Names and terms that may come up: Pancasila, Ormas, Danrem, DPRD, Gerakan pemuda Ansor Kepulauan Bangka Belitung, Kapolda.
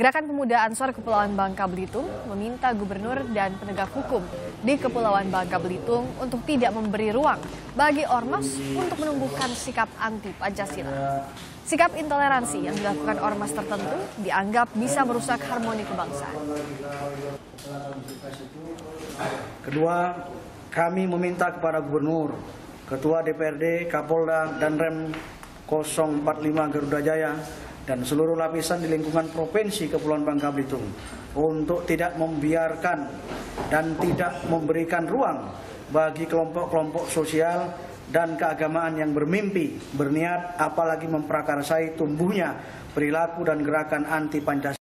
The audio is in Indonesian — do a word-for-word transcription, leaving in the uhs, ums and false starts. Gerakan Pemuda Ansor Kepulauan Bangka Belitung meminta gubernur dan penegak hukum di Kepulauan Bangka Belitung untuk tidak memberi ruang bagi ormas untuk menumbuhkan sikap anti Pancasila. Sikap intoleransi yang dilakukan ormas tertentu dianggap bisa merusak harmoni kebangsaan. Kedua, kami meminta kepada gubernur, ketua D P R D, Kapolda, Danrem nol empat lima Garuda Jaya, dan seluruh lapisan di lingkungan Provinsi Kepulauan Bangka Belitung untuk tidak membiarkan dan tidak memberikan ruang bagi kelompok-kelompok sosial dan keagamaan yang bermimpi, berniat, apalagi memprakarsai tumbuhnya perilaku dan gerakan anti Pancasila.